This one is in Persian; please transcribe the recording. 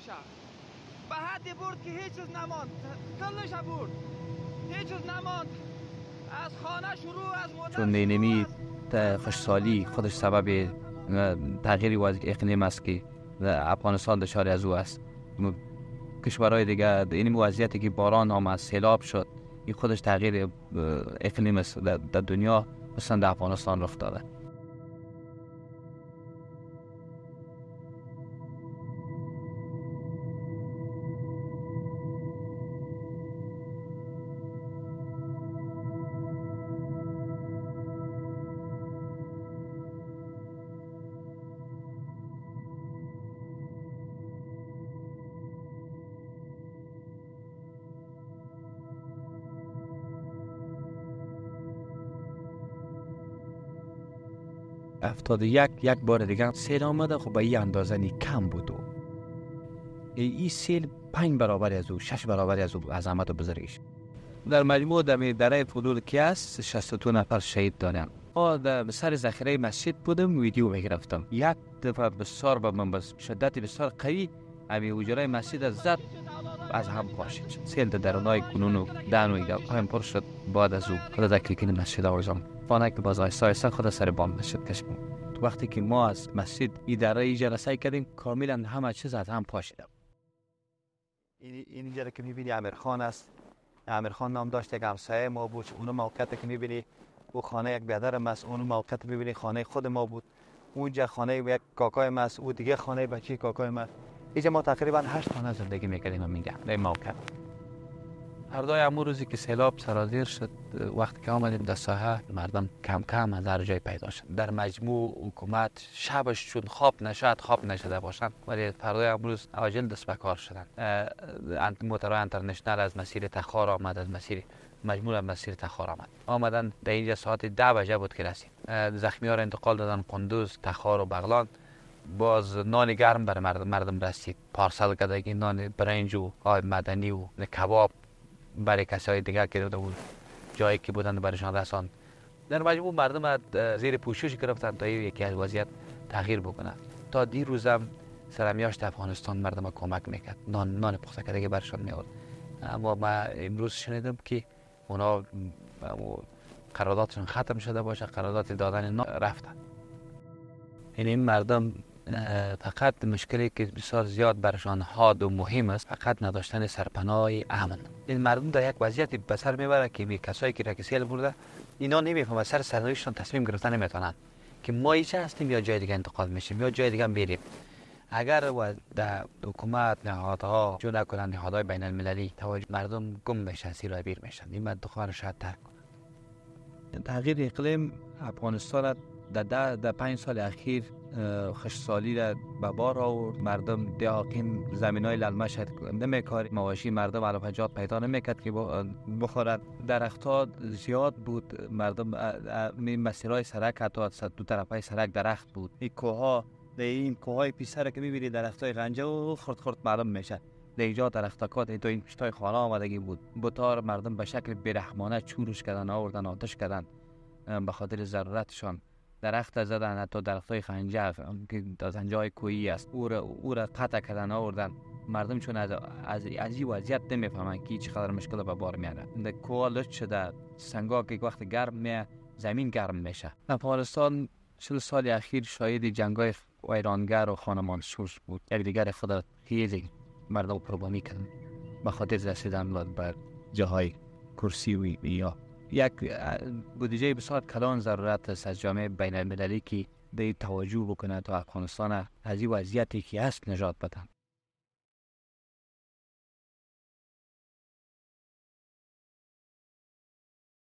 باشه. به حدی برد که هیچ چیز نماند، کلش برد، هیچ چیز نماند. از خانه شروع، از مادر چون نینمی خشکسالی خودش سبب تغییری وضع اقلیم است که افغانستان دچار از او است. کشورهای دیگه این وضعیتی که باران آمد، سیلاب شد، این خودش تغییر اقلیم است در دنیا، مثلا در افغانستان رخ داده. افتاده یک بار دیگه سیل آمده، خب به این اندازه نی کم بود. این سیل 5 برابر از او، 6 برابر از او عظمت و بزرگیش. در مجموع دره فضول که است 62 نفر شهید دارن. ما در سر ذخیره مسجد بودم، ویدیو میگرفتم. یک دفعه بسیار به من بس شدت بسیار قوی همین حجره مسجد از زد، از هم پاشید. سیل در درونای کنون و دانویگا هم پر شد. بعد از او خدا دکلیکین مسجد آوردم. فانک باز آیستا خود سر بام مسجد کشم. تو وقتی که ما از مسجد اداره جلسه کردیم، کاملا همه چیز از هم پاشیدم. این جایی که میبینی امیرخان است. امیرخان نام داشت، یک همسایه ما بود. اون موقعیت که میبینی او خانه یک برادر ما است، اون موقعیت میبینی خانه خود ما بود. اونجا خانه یک کاکای ما است، او دیگه خانه بچی کاکای ما. اینجا ما تقریبا 8 خانه زندگی میکردیم. من میگم در موقع هر دوی امور روزی که سیلاب سرازیر شد، وقتی که آمدیم در ساحه، مردم کم کم از هر جای پیدا شد. در مجموع حکومت شبش چون خواب نشده باشند، ولی فردای امروز عاجل دست به کار شدند. موترهای انترنشنال از مسیر تخار آمد، از مسیر مجموع از مسیر تخار آمدن. در اینجا ساعت 10 بجه بود که رسید. زخمی ها را انتقال دادن قندوز، تخار و بغلان. باز نان گرم بر مردم رسید، پارسل کردگی نان برنج و آب مدنی و کباب برای کسای دیگر که بود جایی که بودند برایشان رساند. در مجموع مردم از زیر پوشش گرفتند تا یکی از وضعیت تغییر بکنه. تا دیروزم سرمیاشت افغانستان مردم کمک میکرد، نان پخته کردگی برایشان میاد. اما من امروز شنیدم که اونا قراردادشون ختم شده باشه، قرارداد دادن نان رفتن. این مردم فقط مشکلی که بسیار زیاد برشان حاد و مهم است، فقط نداشتن سرپناه امن. این مردم در یک وضعیت به سر میبره که کسایی که سیل برده اینا نمیفهمن، سر سرنوشتشان تصمیم گرفتن نمیتونن که ما ایچه هستیم یا جای دیگه انتقال میشیم یا جای دیگه بریم. اگر در حکومت نهادها جو نکنن، نهادهای بین المللی، توجه مردم گم میشن، سیرای بیر میشن. این مردم رو شاید ترک کنن. تغییر اقلیم افغانستان در 5 سال اخیر خشکسالی را به بار آورد. مردم دهاقین زمینای للمه شد نمیکاری، مواشی مردم علفجات پیدا نمیکرد که بخورد. درختها زیاد بود، مردم مسیرهای سرک حتی دو طرفای سرک درخت بود. این کوها، این کوهای پیسر که میبینی درختای غنجه و خرد مردم میشه. در اینجا درختکات تو این پشتای خانه آمدگی بود. بطار مردم به شکل بیرحمانه چورش کردن، آوردن آتش کردن به خاطر ضرورتشان. درخت زدن، حتی درختای خنجر که در زنجای کویی است او را قطع کردن آوردن. مردم چون از این وضعیت نمیفهمن که چقدر مشکل به بار میاره. در کوها لشت شده، سنگا که وقت گرم میه زمین گرم میشه. افغانستان 40 سال اخیر شاید جنگای ویرانگر و خانمانسوز بود. یک دیگر خود را خیلی مردم قربانی کردن به خاطر رسیدن بر جاهای کرسی و یا یک بودجه بسیار کلان ضرورت است از جامعه بین المللی که توجه بکنه تا افغانستان از این وضعیتی که هست نجات بدن.